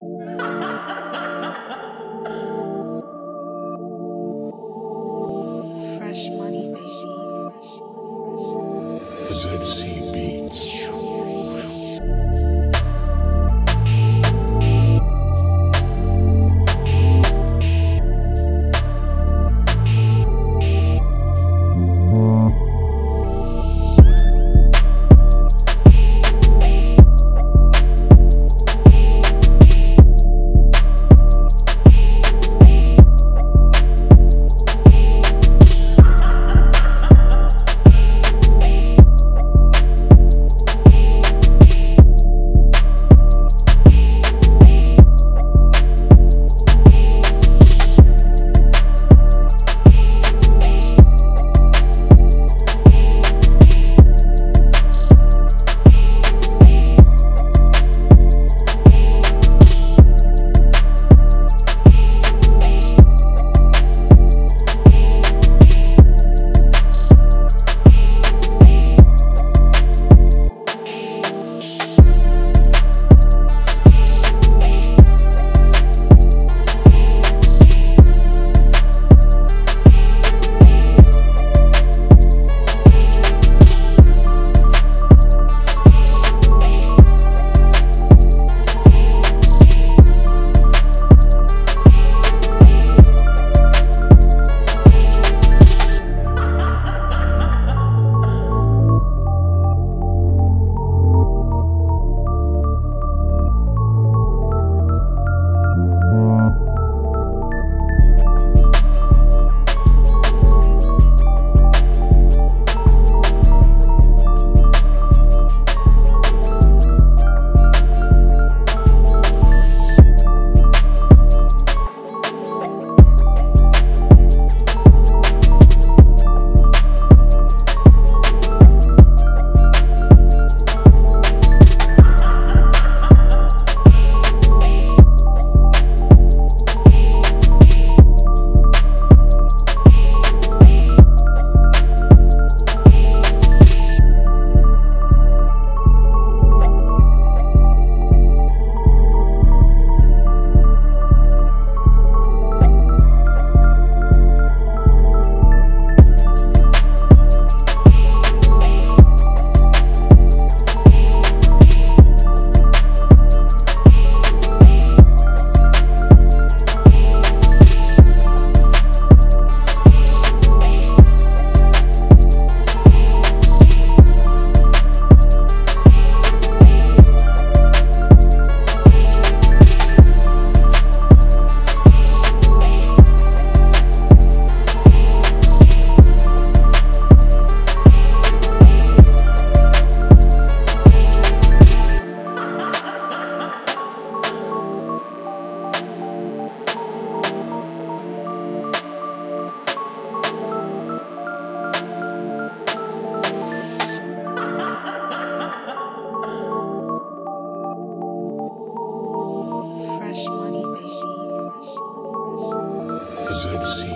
Fresh money, baby. ZC Beats. Let's see.